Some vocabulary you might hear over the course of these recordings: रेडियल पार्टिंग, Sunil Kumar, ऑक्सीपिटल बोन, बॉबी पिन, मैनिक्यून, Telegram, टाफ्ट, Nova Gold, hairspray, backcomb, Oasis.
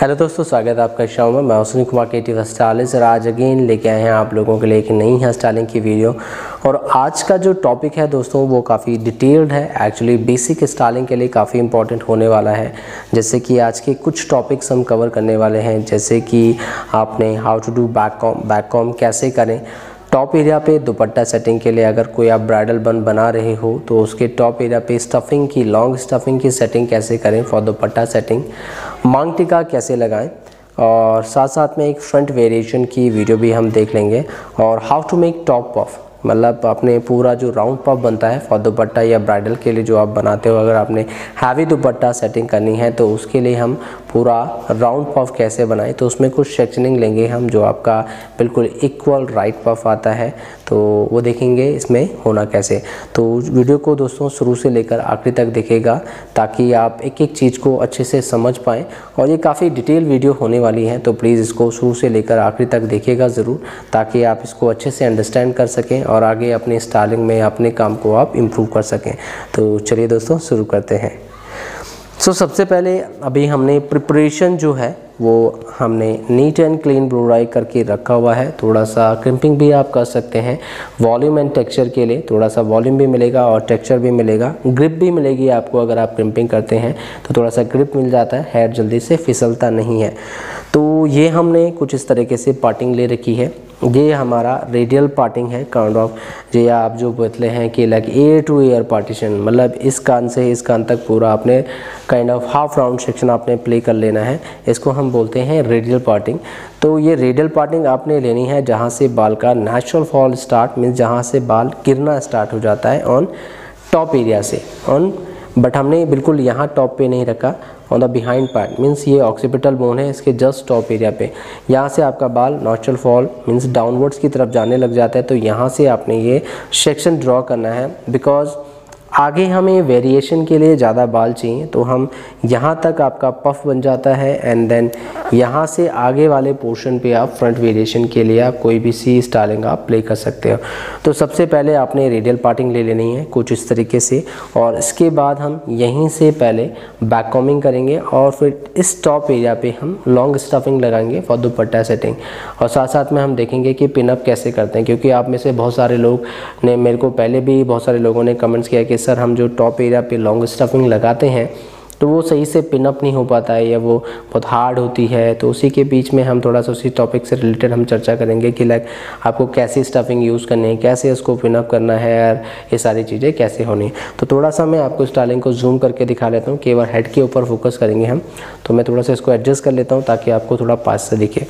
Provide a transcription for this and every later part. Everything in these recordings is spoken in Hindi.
हेलो दोस्तों, स्वागत है आपका शो में। मैं Sunil Kumar creative hair stylist और आज अगेन लेके आए हैं आप लोगों के लिए एक नई हेयर स्टाइलिंग की वीडियो। और आज का जो टॉपिक है दोस्तों वो काफ़ी डिटेल्ड है, एक्चुअली बेसिक स्टाइलिंग के लिए काफ़ी इंपॉर्टेंट होने वाला है। जैसे कि आज के कुछ टॉपिक्स हम कवर करने वाले हैं, जैसे कि आपने how to do back comb कैसे करें, टॉप एरिया पे दुपट्टा सेटिंग के लिए अगर कोई आप ब्राइडल बन बना रहे हो तो उसके टॉप एरिया पे स्टफिंग की, लॉन्ग स्टफिंग की सेटिंग कैसे करें फॉर दुपट्टा सेटिंग, मांग टिका कैसे लगाएं, और साथ साथ में एक फ्रंट वेरिएशन की वीडियो भी हम देख लेंगे। और how to make top puff, मतलब आपने पूरा जो राउंड पफ बनता है फॉर दुपट्टा या ब्राइडल के लिए जो आप बनाते हो, अगर आपने हैवी दुपट्टा सेटिंग करनी है तो उसके लिए हम पूरा राउंड पफ कैसे बनाएं, तो उसमें कुछ सेक्शनिंग लेंगे हम, जो आपका बिल्कुल इक्वल राइट पफ आता है तो वो देखेंगे इसमें होना कैसे। तो वीडियो को दोस्तों शुरू से लेकर आखिरी तक देखिएगा ताकि आप एक एक चीज़ को अच्छे से समझ पाएँ। और ये काफ़ी डिटेल वीडियो होने वाली है तो प्लीज़ इसको शुरू से लेकर आखिरी तक देखिएगा ज़रूर, ताकि आप इसको अच्छे से अंडरस्टैंड कर सकें और आगे अपने स्टाइलिंग में अपने काम को आप इम्प्रूव कर सकें। तो चलिए दोस्तों शुरू करते हैं। सो सबसे पहले अभी हमने प्रिपरेशन जो है वो हमने neat and clean blow dry करके रखा हुआ है। थोड़ा सा क्रिम्पिंग भी आप कर सकते हैं वॉल्यूम एंड टेक्सचर के लिए, थोड़ा सा वॉल्यूम भी मिलेगा और टेक्सचर भी मिलेगा, ग्रिप भी मिलेगी आपको। अगर आप क्रिम्पिंग करते हैं तो थोड़ा सा ग्रिप मिल जाता है, हेयर जल्दी से फिसलता नहीं है। तो ये हमने कुछ इस तरीके से पार्टिंग ले रखी है, ये हमारा रेडियल पार्टिंग है काउंड ऑफ। ये आप जो बतले हैं कि like ear to ear partition, मतलब इस कान से इस कान तक पूरा आपने kind of half round section आपने प्ले कर लेना है, इसको हम बोलते हैं रेडियल पार्टिंग। तो ये रेडियल पार्टिंग आपने लेनी है जहाँ से बाल का नेचुरल फॉल स्टार्ट, मीन्स जहाँ से बाल गिरना स्टार्ट हो जाता है ऑन टॉप एरिया से ऑन, बट हमने बिल्कुल यहाँ टॉप पे नहीं रखा, on the behind part, means ये ऑक्सीपिटल बोन है इसके जस्ट टॉप एरिया पे। यहाँ से आपका बाल नॉर्चुरल फॉल मीन्स डाउनवर्ड्स की तरफ जाने लग जाता है, तो यहाँ से आपने ये सेक्शन ड्रॉ करना है। बिकॉज आगे हमें वेरिएशन के लिए ज़्यादा बाल चाहिए तो हम यहाँ तक आपका पफ बन जाता है, एंड देन यहाँ से आगे वाले पोर्शन पे आप फ्रंट वेरिएशन के लिए आप कोई भी सी स्टाइलिंग आप प्ले कर सकते हो। तो सबसे पहले आपने रेडियल पार्टिंग ले लेनी है कुछ इस तरीके से, और इसके बाद हम यहीं से पहले बैक कॉमिंग करेंगे और फिर इस टॉप एरिया पर हम लॉन्ग स्टफिंग लगाएंगे फॉर दुपट्टा सेटिंग। और साथ साथ में हम देखेंगे कि पिनअप कैसे करते हैं, क्योंकि आप में से बहुत सारे लोग ने मेरे को पहले भी बहुत सारे लोगों ने कमेंट्स किया कि सर हम जो टॉप एरिया पे लॉन्ग स्टफिंग लगाते हैं तो वो सही से पिनअप नहीं हो पाता है या वो बहुत हार्ड होती है। तो उसी के बीच में हम थोड़ा सा उसी टॉपिक से रिलेटेड हम चर्चा करेंगे कि लाइक आपको कैसी स्टफिंग यूज़ करनी है, कैसे उसको पिनअप करना है और ये सारी चीज़ें कैसे होनी है। तो थोड़ा सा मैं आपको स्टाइलिंग को जूम करके दिखा लेता हूँ, केवल हेड के ऊपर फोकस करेंगे हम। तो मैं थोड़ा सा इसको एडजस्ट कर लेता हूँ ताकि आपको थोड़ा पास से दिखे।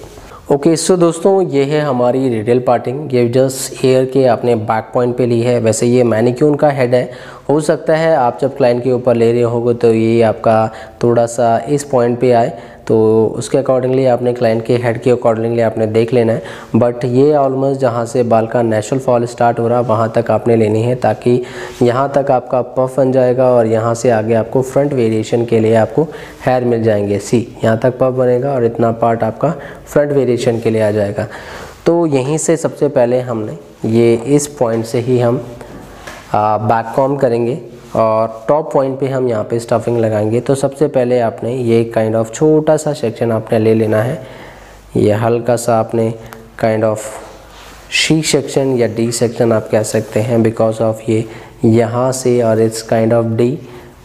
ओके सो दोस्तों ये है हमारी रेडियल पार्टिंग, ये जस्ट एयर के आपने बैक पॉइंट पे ली है। वैसे ये मैनिक्यून का हेड है, हो सकता है आप जब क्लाइंट के ऊपर ले रहे होगे तो ये आपका थोड़ा सा इस पॉइंट पे आए, तो उसके अकॉर्डिंगली आपने क्लाइंट के हेड के अकॉर्डिंगली आपने देख लेना है। बट ये ऑलमोस्ट जहाँ से बाल का नेचुरल फॉल स्टार्ट हो रहा है वहाँ तक आपने लेनी है, ताकि यहाँ तक आपका पफ बन जाएगा और यहाँ से आगे आपको फ्रंट वेरिएशन के लिए आपको हेयर मिल जाएंगे। सी यहाँ तक पफ बनेगा और इतना पार्ट आपका फ्रंट वेरिएशन के लिए आ जाएगा। तो यहीं से सबसे पहले हमने ये इस पॉइंट से ही हम बैक कॉम करेंगे और टॉप पॉइंट पे हम यहाँ पे स्टफिंग लगाएंगे। तो सबसे पहले आपने ये काइंड ऑफ छोटा सा सेक्शन आपने ले लेना है, ये हल्का सा आपने काइंड ऑफ शी सेक्शन या डी सेक्शन आप कह सकते हैं, बिकॉज ऑफ ये यहाँ से और इट्स काइंड ऑफ डी।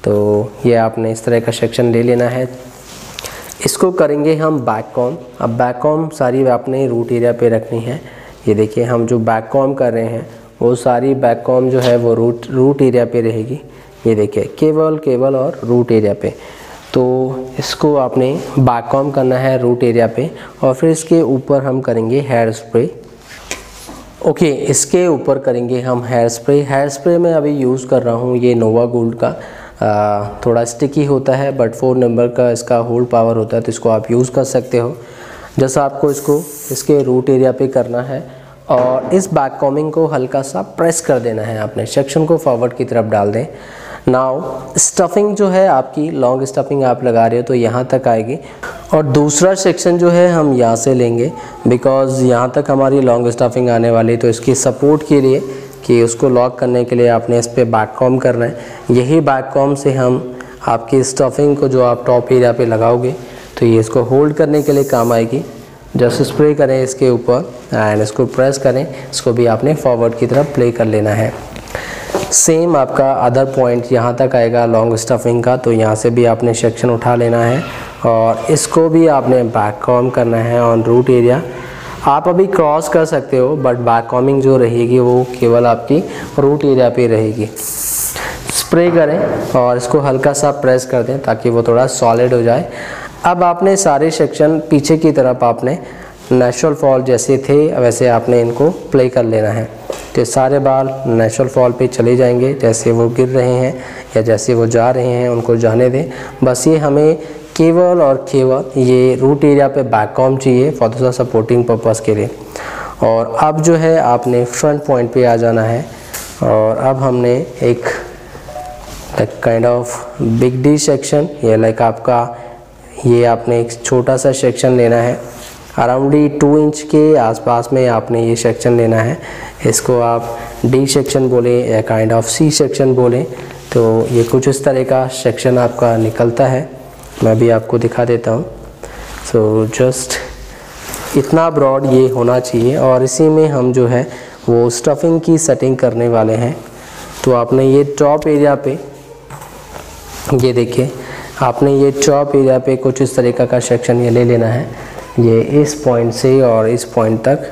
तो ये आपने इस तरह का सेक्शन ले लेना है, इसको करेंगे हम बैक कॉम। अब बैक कॉम सारी आपने रूट एरिया पे रखनी है। ये देखिए हम जो बैक कॉम कर रहे हैं वो सारी बैक कॉम जो है वो रूट एरिया पे रहेगी। ये देखिए केवल और रूट एरिया पे। तो इसको आपने बैक कॉम करना है रूट एरिया पे और फिर इसके ऊपर हम करेंगे हेयर स्प्रे। ओके इसके ऊपर करेंगे हम हेयर स्प्रे। हेयर स्प्रे मैं अभी यूज़ कर रहा हूँ ये नोवा गोल्ड का, थोड़ा स्टिकी होता है बट 4 नंबर का इसका होल्ड पावर होता है, तो इसको आप यूज़ कर सकते हो। जैसा आपको इसको इसके रूट एरिया पे करना है और इस बैक कॉमिंग को हल्का सा प्रेस कर देना है, आपने सेक्शन को फॉरवर्ड की तरफ डाल दें। नाउ स्टफिंग जो है आपकी लॉन्ग स्टफिंग आप लगा रहे हो तो यहाँ तक आएगी, और दूसरा सेक्शन जो है हम यहाँ से लेंगे बिकॉज़ यहाँ तक हमारी लॉन्ग स्टफिंग आने वाली है। तो इसकी सपोर्ट के लिए कि उसको लॉक करने के लिए आपने इस पर बैककॉम करना है। यही बैककॉम से हम आपकी स्टफिंग को जो आप टॉप एरिया पे लगाओगे तो ये इसको होल्ड करने के लिए काम आएगी। जस्ट स्प्रे करें इसके ऊपर एंड इसको प्रेस करें, इसको भी आपने फॉरवर्ड की तरफ प्ले कर लेना है। सेम आपका अदर पॉइंट यहाँ तक आएगा लॉन्ग स्टफिंग का, तो यहाँ से भी आपने सेक्शन उठा लेना है और इसको भी आपने बैककॉम करना है ऑन रूट एरिया। आप अभी क्रॉस कर सकते हो बट बैककॉमिंग जो रहेगी वो केवल आपकी रूट एरिया पे रहेगी। स्प्रे करें और इसको हल्का सा प्रेस कर दें ताकि वो थोड़ा सॉलिड हो जाए। अब आपने सारे सेक्शन पीछे की तरफ आपने नेचुरल फॉल जैसे थे वैसे आपने इनको प्ले कर लेना है। तो सारे बाल नेचुरल फॉल पे चले जाएंगे, जैसे वो गिर रहे हैं या जैसे वो जा रहे हैं उनको जाने दें। बस ये हमें केवल और केवल ये रूट एरिया पे बैककॉम चाहिए फॉर दूसरा सपोर्टिंग पर्पस के लिए। और अब जो है आपने फ्रंट पॉइंट पे आ जाना है और अब हमने एक kind of big D section या लाइक आपका ये आपने एक छोटा सा सेक्शन लेना है। अराउंडली 2 इंच के आसपास में आपने ये सेक्शन लेना है। इसको आप डी सेक्शन बोलें या काइंड ऑफ सी सेक्शन बोलें। तो ये कुछ इस तरह का सेक्शन आपका निकलता है। मैं भी आपको दिखा देता हूँ। सो जस्ट इतना ब्रॉड ये होना चाहिए और इसी में हम जो है वो स्टफिंग की सेटिंग करने वाले हैं। तो आपने ये टॉप एरिया पे ये देखिए, आपने ये टॉप एरिया पे कुछ इस तरीका का सेक्शन ये ले लेना है। ये इस पॉइंट से और इस पॉइंट तक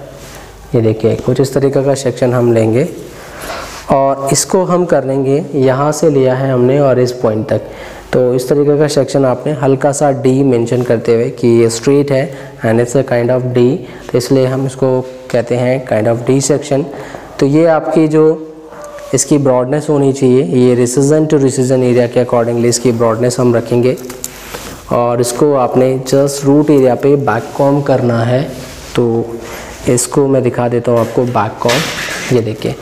ये देखिए कुछ इस तरीका का सेक्शन हम लेंगे और इसको हम कर लेंगे यहाँ से लिया है हमने और इस पॉइंट तक। तो इस तरीके का सेक्शन आपने हल्का सा डी मेंशन करते हुए कि ये स्ट्रेट है and it's a kind of D, तो इसलिए हम इसको कहते हैं काइंड ऑफ डी सेक्शन। तो ये आपकी जो इसकी ब्रॉडनेस होनी चाहिए ये रिसीजन टू रिसीजन एरिया के अकॉर्डिंगली इसकी ब्रॉडनेस हम रखेंगे और इसको आपने जस्ट रूट एरिया पे बैककॉम करना है। तो इसको मैं दिखा देता हूँ आपको बैककॉम, ये देखिए।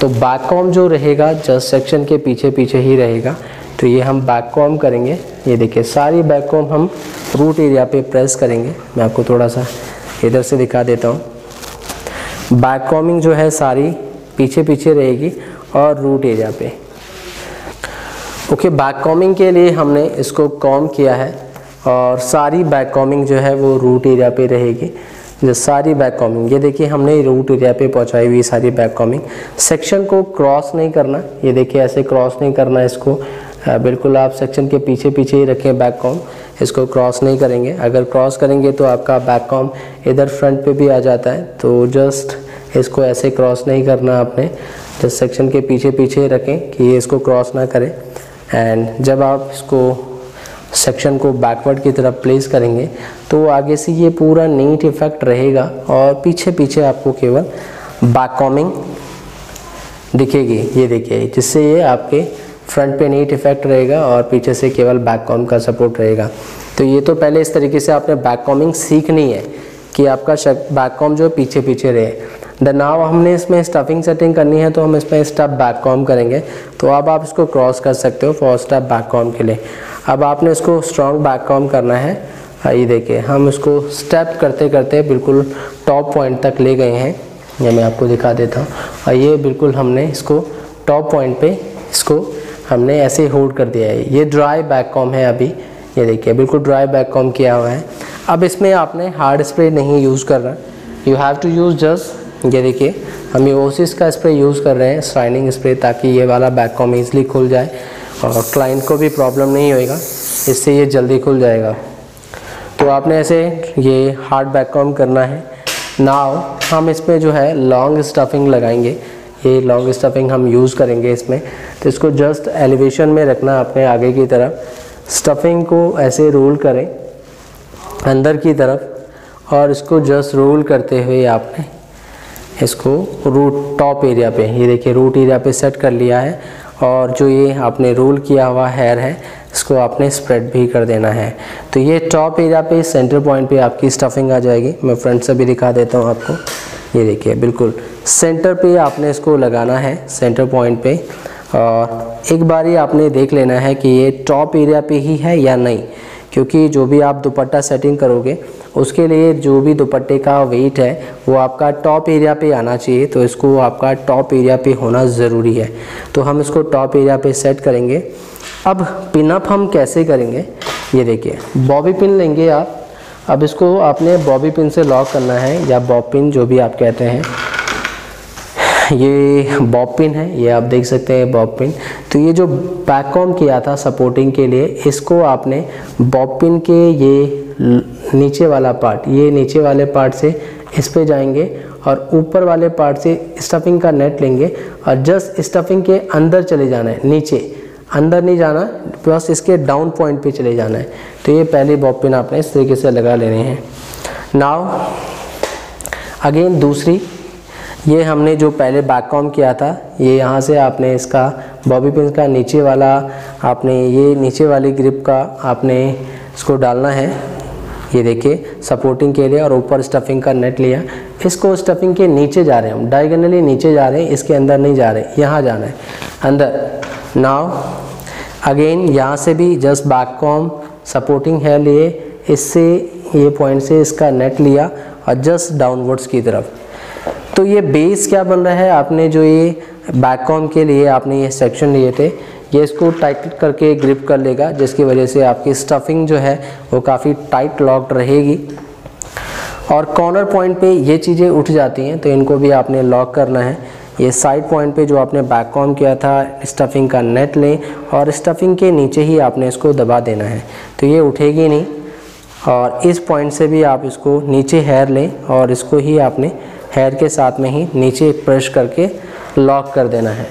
तो बैककॉम जो रहेगा जस्ट सेक्शन के पीछे पीछे ही रहेगा। तो ये हम बैककॉम करेंगे, ये देखिए सारी बैककॉम हम रूट एरिया पे प्रेस करेंगे। मैं आपको थोड़ा सा इधर से दिखा देता हूँ। बैककॉमिंग जो है सारी पीछे पीछे रहेगी और रूट एरिया पे। ओके, बैककॉमिंग के लिए हमने इसको कॉम किया है और सारी बैककॉमिंग जो है वो रूट एरिया पे रहेगी। जो सारी बैककॉमिंग ये देखिए हमने रूट एरिया पे पहुंचाई हुई सारी बैककॉमिंग। सेक्शन को क्रॉस नहीं करना, ये देखिए ऐसे क्रॉस नहीं करना इसको, बिल्कुल आप सेक्शन के पीछे पीछे ही रखें बैककॉम। इसको क्रॉस नहीं करेंगे, अगर क्रॉस करेंगे तो आपका बैककॉम इधर फ्रंट पे भी आ जाता है। तो जस्ट इसको ऐसे क्रॉस नहीं करना आपने, जस्ट सेक्शन के पीछे पीछे रखें कि ये इसको क्रॉस ना करें। एंड जब आप इसको सेक्शन को बैकवर्ड की तरफ प्लेस करेंगे तो आगे से ये पूरा नीट इफेक्ट रहेगा और पीछे पीछे आपको केवल बैककॉमिंग दिखेगी, ये देखिए, जिससे ये आपके फ्रंट पे नीट इफेक्ट रहेगा और पीछे से केवल बैककॉम का सपोर्ट रहेगा। तो ये तो पहले इस तरीके से आपने बैककॉमिंग सीखनी है कि आपका बैककॉम जो पीछे पीछे रहे। नाव हमने इसमें स्टफिंग सेटिंग करनी है तो हम इसमें स्टफ बैककॉम करेंगे। तो अब आप इसको क्रॉस कर सकते हो फॉर स्टफ बैककॉम के लिए। अब आपने इसको स्ट्रॉन्ग बैककॉम करना है। ये देखिए हम इसको स्टेप करते करते बिल्कुल टॉप पॉइंट तक ले गए हैं, ये मैं आपको दिखा देता हूँ। और ये बिल्कुल हमने इसको टॉप पॉइंट पे इसको हमने ऐसे होल्ड कर दिया है। ये ड्राई बैककॉम है अभी, ये देखिए बिल्कुल ड्राई बैककॉम किया हुआ है। अब इसमें आपने हार्ड स्प्रे नहीं यूज़ करना, you have to use just, ये देखिए हम ये ओसिस का स्प्रे यूज़ कर रहे हैं, शाइनिंग स्प्रे, ताकि ये वाला बैककॉम ईजिली खुल जाए और क्लाइंट को भी प्रॉब्लम नहीं होएगा, इससे ये जल्दी खुल जाएगा। तो आपने ऐसे ये हार्ड बैककॉम करना है। नाउ हम इसमें जो है लॉन्ग स्टफिंग लगाएंगे, ये लॉन्ग स्टफिंग हम यूज़ करेंगे इसमें। तो इसको जस्ट एलिवेशन में रखना आपने आगे की तरफ, स्टफिंग को ऐसे रोल करें अंदर की तरफ और इसको जस्ट रोल करते हुए आपने इसको रूट टॉप एरिया पे, ये देखिए रूट एरिया पे सेट कर लिया है। और जो ये आपने रोल किया हुआ हेयर है इसको आपने स्प्रेड भी कर देना है। तो ये टॉप एरिया पे सेंटर पॉइंट पे आपकी स्टफिंग आ जाएगी। मैं फ्रंट से भी दिखा देता हूँ आपको, ये देखिए बिल्कुल सेंटर पे आपने इसको लगाना है, सेंटर पॉइंट पे। और एक बार ही आपने देख लेना है कि ये टॉप एरिया पे ही है या नहीं, क्योंकि जो भी आप दुपट्टा सेटिंग करोगे उसके लिए जो भी दुपट्टे का वेट है वो आपका टॉप एरिया पे आना चाहिए, तो इसको आपका टॉप एरिया पे होना ज़रूरी है। तो हम इसको टॉप एरिया पे सेट करेंगे। अब पिनअप हम कैसे करेंगे, ये देखिए बॉबी पिन लेंगे आप। अब इसको आपने बॉबी पिन से लॉक करना है या बॉब पिन जो भी आप कहते हैं, ये बॉब पिन है, ये आप देख सकते हैं बॉब पिन। तो ये जो बैककॉम किया था सपोर्टिंग के लिए, इसको आपने बॉब पिन के ये नीचे वाला पार्ट, ये नीचे वाले पार्ट से इस पे जाएंगे और ऊपर वाले पार्ट से स्टफिंग का नेट लेंगे और जस्ट स्टफिंग के अंदर चले जाना है, नीचे अंदर नहीं जाना, बस इसके डाउन पॉइंट पे चले जाना है। तो ये पहले बॉब पिन आपने इस तरीके से लगा लेने हैं। नाउ अगेन दूसरी, ये हमने जो पहले बैककॉम किया था, ये यहाँ से आपने इसका बॉबी पिन का नीचे वाला, आपने ये नीचे वाली ग्रिप का आपने इसको डालना है, ये देखिए सपोर्टिंग के लिए, और ऊपर स्टफिंग का नेट लिया। इसको स्टफिंग के नीचे जा रहे हैं हम, डायगोनली नीचे जा रहे हैं, इसके अंदर नहीं जा रहे, यहाँ जाना है अंदर। नाउ अगेन यहाँ से भी जस्ट बैककॉम सपोर्टिंग है लिए, इससे ये पॉइंट से इसका नेट लिया और जस्ट डाउनवर्ड्स की तरफ। तो ये बेस क्या बन रहा है, आपने जो ये बैककॉम के लिए आपने ये सेक्शन लिए थे, ये इसको टाइट करके ग्रिप कर लेगा, जिसकी वजह से आपकी स्टफिंग जो है वो काफ़ी टाइट लॉक्ड रहेगी। और कॉर्नर पॉइंट पे ये चीज़ें उठ जाती हैं, तो इनको भी आपने लॉक करना है। ये साइड पॉइंट पे जो आपने बैककॉम किया था, स्टफिंग का नेट लें और स्टफिंग के नीचे ही आपने इसको दबा देना है, तो ये उठेगी नहीं। और इस पॉइंट से भी आप इसको नीचे हेयर लें और इसको ही आपने हेयर के साथ में ही नीचे प्रेस करके लॉक कर देना है।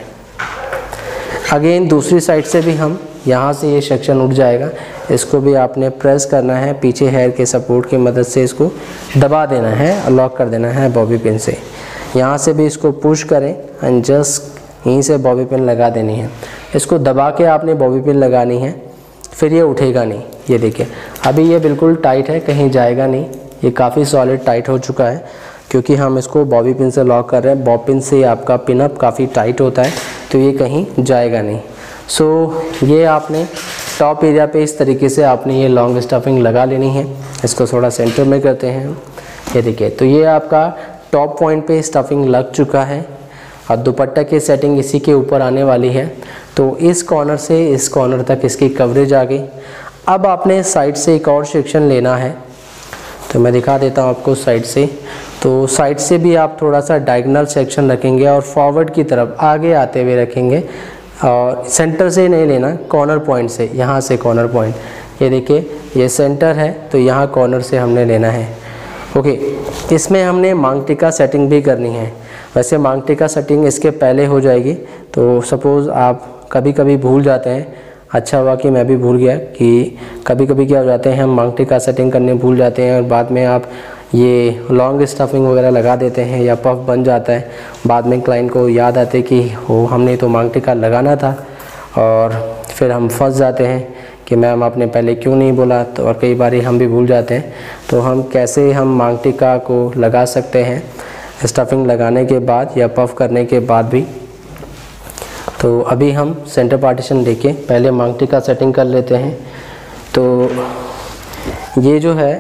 अगेन दूसरी साइड से भी हम, यहाँ से ये सेक्शन उठ जाएगा, इसको भी आपने प्रेस करना है, पीछे हेयर के सपोर्ट की मदद से इसको दबा देना है और लॉक कर देना है बॉबी पिन से। यहाँ से भी इसको पुश करें एंड जस्ट यहीं से बॉबी पिन लगा देनी है, इसको दबा के आपने बॉबी पिन लगानी है, फिर ये उठेगा नहीं। ये देखिए अभी ये बिल्कुल टाइट है, कहीं जाएगा नहीं, ये काफ़ी सॉलिड टाइट हो चुका है, क्योंकि हम इसको बॉबी पिन से लॉक कर रहे हैं। बॉबी पिन से आपका पिनअप काफ़ी टाइट होता है, तो ये कहीं जाएगा नहीं। सो ये आपने टॉप एरिया पे इस तरीके से आपने ये लॉन्ग स्टफिंग लगा लेनी है। इसको थोड़ा सेंटर में करते हैं, ये देखिए, तो ये आपका टॉप पॉइंट पे स्टफिंग लग चुका है और दुपट्टा की सेटिंग इसी के ऊपर आने वाली है। तो इस कॉर्नर से इस कॉर्नर तक इसकी कवरेज आ गई। अब आपने साइड से एक और सेक्शन लेना है, तो मैं दिखा देता हूँ आपको साइड से। तो साइड से भी आप थोड़ा सा डायगोनल सेक्शन रखेंगे और फॉरवर्ड की तरफ आगे आते हुए रखेंगे, और सेंटर से नहीं लेना, कॉर्नर पॉइंट से, यहाँ से कॉर्नर पॉइंट, ये देखिए ये सेंटर है, तो यहाँ कॉर्नर से हमने लेना है। ओके, इसमें हमने मांगटिका सेटिंग भी करनी है। वैसे मांगटिका सेटिंग इसके पहले हो जाएगी, तो सपोज़ आप कभी कभी भूल जाते हैं, अच्छा हुआ कि मैं भी भूल गया कि कभी कभी क्या हो जाते हैं, हम मांगटिका सेटिंग करने भूल जाते हैं और बाद में आप ये लॉन्ग स्टफिंग वगैरह लगा देते हैं या पफ बन जाता है, बाद में क्लाइंट को याद आते कि हो हमने तो मांगटिका लगाना था, और फिर हम फंस जाते हैं कि मैम आपने पहले क्यों नहीं बोला। तो और कई बार हम भी भूल जाते हैं, तो हम कैसे हम मांगटिका को लगा सकते हैं स्टफिंग लगाने के बाद या पफ करने के बाद भी। तो अभी हम सेंटर पार्टीशन लेके पहले मांगटिका सेटिंग कर लेते हैं। तो ये जो है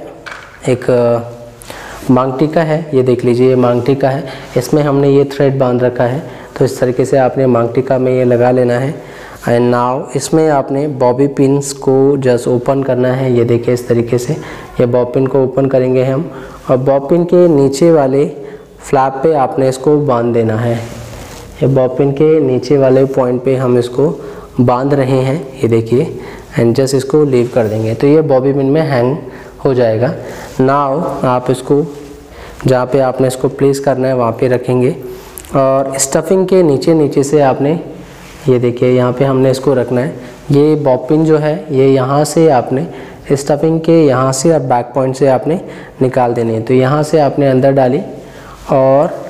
एक मांगटिका है, ये देख लीजिए ये मांगटिका है, इसमें हमने ये थ्रेड बांध रखा है, तो इस तरीके से आपने मांगटिका में ये लगा लेना है। एंड नाउ इसमें आपने बॉबी पिन्स को जस्ट ओपन करना है, ये देखिए इस तरीके से ये बॉब पिन को ओपन करेंगे हम, और बॉब पिन के नीचे वाले फ्लैप पे आपने इसको बांध देना है। ये बॉब पिन के नीचे वाले पॉइंट पे हम इसको बांध रहे हैं, ये देखिए, एंड जस्ट इसको लीव कर देंगे, तो ये बॉबी पिन में हैंग हो जाएगा। नाउ आप इसको जहाँ पे आपने इसको प्लेस करना है वहाँ पे रखेंगे, और स्टफिंग के नीचे नीचे से आपने ये देखिए यहाँ पे हमने इसको रखना है। ये बॉब पिन जो है ये यहाँ से आपने स्टफिंग के यहाँ से और बैक पॉइंट से आपने निकाल देनी है, तो यहाँ से आपने अंदर डाली और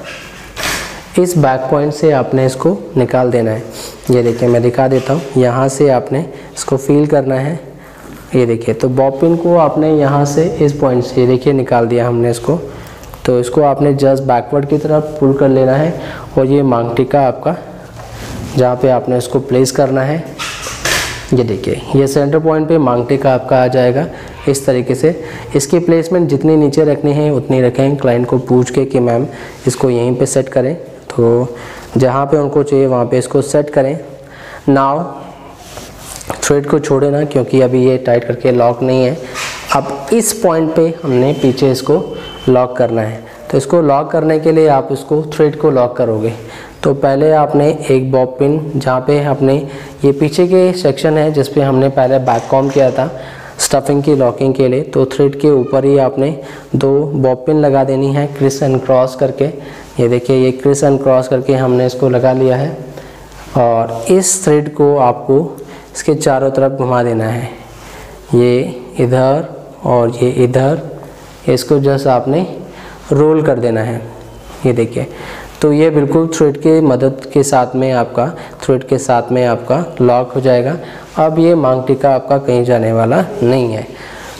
इस बैक पॉइंट से आपने इसको निकाल देना है। ये देखिए मैं दिखा देता हूँ, यहाँ से आपने इसको फील करना है, ये देखिए, तो बॉब पिन को आपने यहाँ से इस पॉइंट से, ये देखिए निकाल दिया हमने इसको, तो इसको आपने जस्ट बैकवर्ड की तरफ पुल कर लेना है, और ये मांगटिका आपका जहाँ पे आपने इसको प्लेस करना है, ये देखिए ये सेंटर पॉइंट पे मांगटिका आपका आ जाएगा। इस तरीके से इसकी प्लेसमेंट जितनी नीचे रखनी है उतनी रखें, क्लाइंट को पूछ के कि मैम इसको यहीं पे सेट करें, तो जहाँ पे उनको चाहिए वहाँ पे इसको सेट करें। नाउ थ्रेड को छोड़े ना, क्योंकि अभी ये टाइट करके लॉक नहीं है। अब इस पॉइंट पे हमने पीछे इसको लॉक करना है, तो इसको लॉक करने के लिए आप इसको थ्रेड को लॉक करोगे। तो पहले आपने एक बॉब पिन, जहाँ पे आपने ये पीछे के सेक्शन है जिस पे हमने पहले बैक कॉम किया था स्टफिंग की लॉकिंग के लिए, तो थ्रेड के ऊपर ही आपने दो बॉब पिन लगा देनी है क्रिस एंड क्रॉस करके। ये देखिए, ये क्रिस एंड क्रॉस करके हमने इसको लगा लिया है, और इस थ्रेड को आपको इसके चारों तरफ घुमा देना है, ये इधर और ये इधर। इसको जस्ट आपने रोल कर देना है, ये देखिए। तो ये बिल्कुल थ्रेड के मदद के साथ में आपका लॉक हो जाएगा। अब ये मांग टिका आपका कहीं जाने वाला नहीं है।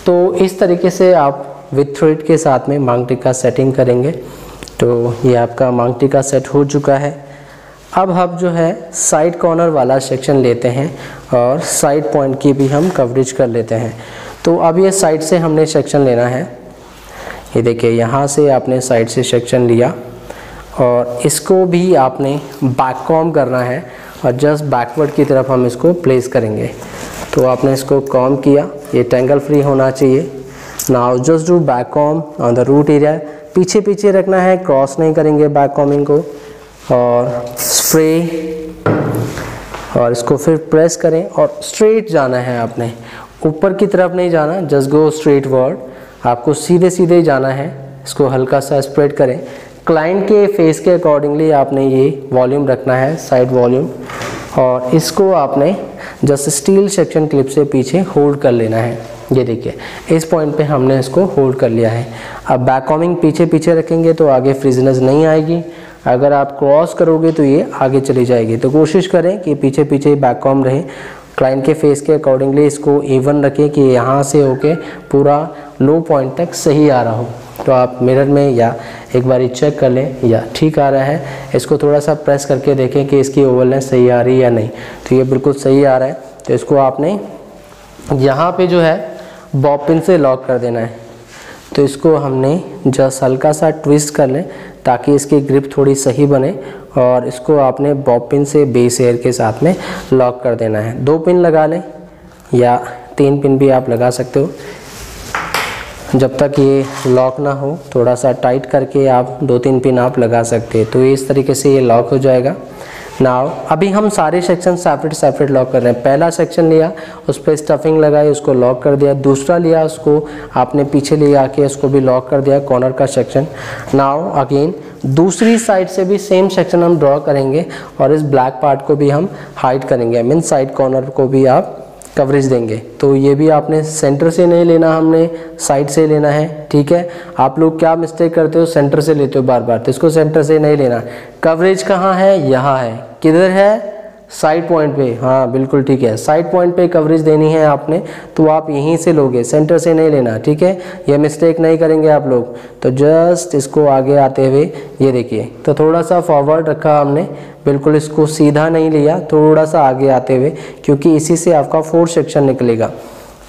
तो इस तरीके से आप विथ थ्रेड के साथ में मांग टिका सेटिंग करेंगे। तो ये आपका मांग टिका सेट हो चुका है। अब हम जो है साइड कॉर्नर वाला सेक्शन लेते हैं और साइड पॉइंट की भी हम कवरेज कर लेते हैं। तो अब ये साइड से हमने सेक्शन लेना है, ये देखिए यहाँ से आपने साइड से सेक्शन लिया, और इसको भी आपने बैक कॉम करना है और जस्ट बैकवर्ड की तरफ हम इसको प्लेस करेंगे। तो आपने इसको कॉम किया, ये टेंगल फ्री होना चाहिए। Now just do back comb on the root area, पीछे पीछे रखना है, क्रॉस नहीं करेंगे बैक कॉमिंग को, और स्प्रे और इसको फिर प्रेस करें और स्ट्रेट जाना है। आपने ऊपर की तरफ नहीं जाना, जस्ट गो स्ट्रेट वर्ड, आपको सीधे सीधे जाना है। इसको हल्का सा स्प्रेड करें, क्लाइंट के फेस के अकॉर्डिंगली आपने ये वॉल्यूम रखना है, साइड वॉल्यूम, और इसको आपने जस्ट स्टील सेक्शन क्लिप से पीछे होल्ड कर लेना है। ये देखिए, इस पॉइंट पे हमने इसको होल्ड कर लिया है। अब बैक कॉमिंग पीछे पीछे रखेंगे तो आगे फ्रिजनेस नहीं आएगी, अगर आप क्रॉस करोगे तो ये आगे चली जाएगी। तो कोशिश करें कि पीछे पीछे बैक कॉम रहे, क्लाइंट के फेस के अकॉर्डिंगली इसको इवन रखें कि यहाँ से होके पूरा लो पॉइंट तक सही आ रहा हो। तो आप मिरर में या एक बार चेक कर लें या ठीक आ रहा है, इसको थोड़ा सा प्रेस करके देखें कि इसकी ओवलनेस सही आ रही है या नहीं। तो ये बिल्कुल सही आ रहा है, तो इसको आपने यहाँ पे जो है बॉब पिन से लॉक कर देना है। तो इसको हमने जस्ट हल्का सा ट्विस्ट कर लें ताकि इसकी ग्रिप थोड़ी सही बने, और इसको आपने बॉब पिन से बेस एयर के साथ में लॉक कर देना है। दो पिन लगा लें या तीन पिन भी आप लगा सकते हो जब तक ये लॉक ना हो, थोड़ा सा टाइट करके आप दो तीन पिन आप लगा सकते हैं। तो इस तरीके से ये लॉक हो जाएगा। नाउ अभी हम सारे सेक्शन सेपरेट लॉक कर रहे हैं। पहला सेक्शन लिया, उस पर स्टफिंग लगाई, उसको लॉक कर दिया। दूसरा लिया, उसको आपने पीछे ले आके उसको भी लॉक कर दिया, कॉर्नर का सेक्शन। नाउ अगेन दूसरी साइड से भी सेम सेक्शन हम ड्रॉ करेंगे, और इस ब्लैक पार्ट को भी हम हाइड करेंगे, मीन साइड कॉर्नर को भी आप कवरेज देंगे। तो ये भी आपने सेंटर से नहीं लेना, हमने साइड से लेना है, ठीक है। आप लोग क्या मिस्टेक करते हो, सेंटर से लेते हो बार बार, तो इसको सेंटर से नहीं लेना। कवरेज कहाँ है, यहाँ है, किधर है, साइड पॉइंट पे। हाँ बिल्कुल ठीक है, साइड पॉइंट पे कवरेज देनी है आपने, तो आप यहीं से लोगे, सेंटर से नहीं लेना, ठीक है। ये मिस्टेक नहीं करेंगे आप लोग। तो जस्ट इसको आगे आते हुए ये देखिए, तो थोड़ा सा फॉरवर्ड रखा हमने, बिल्कुल इसको सीधा नहीं लिया, थोड़ा सा आगे आते हुए, क्योंकि इसी से आपका फोर्थ सेक्शन निकलेगा।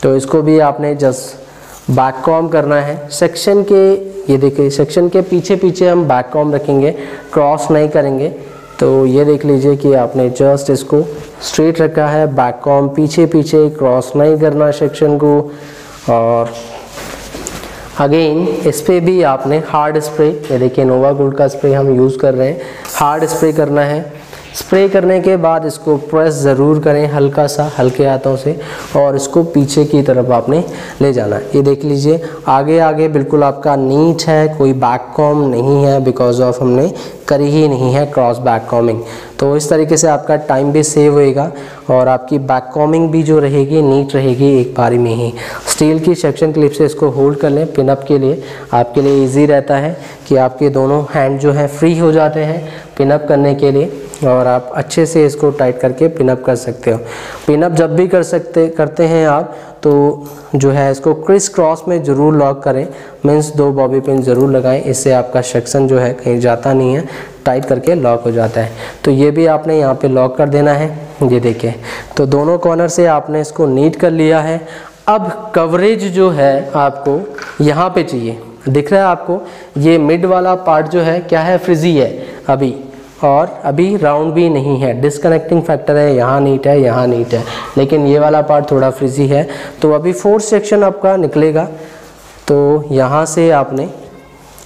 तो इसको भी आपने जस्ट बैक कॉम करना है सेक्शन के। ये देखिए, सेक्शन के पीछे पीछे हम बैक कॉम रखेंगे, क्रॉस नहीं करेंगे। तो ये देख लीजिए कि आपने जस्ट इसको स्ट्रेट रखा है, बैक कॉम पीछे पीछे, क्रॉस नहीं करना सेक्शन को। और अगेन इस पर भी आपने हार्ड स्प्रे, ये देखिए नोवा गोल्ड का स्प्रे हम यूज़ कर रहे हैं, हार्ड स्प्रे करना है। स्प्रे करने के बाद इसको प्रेस ज़रूर करें हल्का सा, हल्के हाथों से, और इसको पीछे की तरफ आपने ले जाना है। ये देख लीजिए आगे आगे बिल्कुल आपका नीट है, कोई बैक कॉम नहीं है, बिकॉज ऑफ हमने करी ही नहीं है क्रॉस बैक कॉमिंग। तो इस तरीके से आपका टाइम भी सेव होएगा, और आपकी बैक कॉमिंग भी जो रहेगी नीट रहेगी एक बारी में ही। स्टील की सेक्शन क्लिप से इसको होल्ड कर लें, पिनअप के लिए आपके लिए ईजी रहता है कि आपके दोनों हैंड जो हैं फ्री हो जाते हैं पिनअप करने के लिए, और आप अच्छे से इसको टाइट करके पिनअप कर सकते हो। पिनअप जब भी करते हैं आप, तो जो है इसको क्रिस क्रॉस में ज़रूर लॉक करें, मीन्स दो बॉबी पिन ज़रूर लगाएं, इससे आपका सेक्शन जो है कहीं जाता नहीं है, टाइट करके लॉक हो जाता है। तो ये भी आपने यहाँ पे लॉक कर देना है, ये देखिए। तो दोनों कॉर्नर से आपने इसको नीट कर लिया है। अब कवरेज जो है आपको यहाँ पे चाहिए, दिख रहा है आपको ये मिड वाला पार्ट जो है क्या है, फ्रिजी है अभी, और अभी राउंड भी नहीं है, डिस्कनेक्टिंग फैक्टर है, यहाँ नीट है, यहाँ नीट है, लेकिन ये वाला पार्ट थोड़ा फ्रिजी है। तो अभी फोर्थ सेक्शन आपका निकलेगा, तो यहाँ से आपने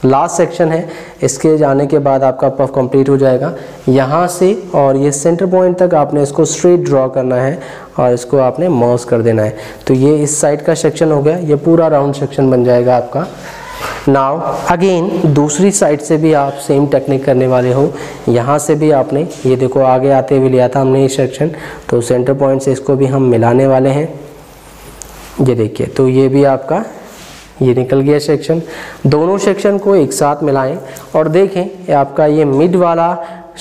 लास्ट सेक्शन है, इसके जाने के बाद आपका पफ कंप्लीट हो जाएगा। यहाँ से और ये सेंटर पॉइंट तक आपने इसको स्ट्रेट ड्रॉ करना है और इसको आपने माउस कर देना है। तो ये इस साइड का सेक्शन हो गया, ये पूरा राउंड सेक्शन बन जाएगा आपका। नाउ अगेन दूसरी साइड से भी आप सेम टेक्निक करने वाले हो। यहाँ से भी आपने ये देखो आगे आते हुए लिया था हमने ये सेक्शन, तो सेंटर पॉइंट से इसको भी हम मिलाने वाले हैं। ये देखिए, तो ये भी आपका ये निकल गया सेक्शन। दोनों सेक्शन को एक साथ मिलाएं और देखें आपका ये मिड वाला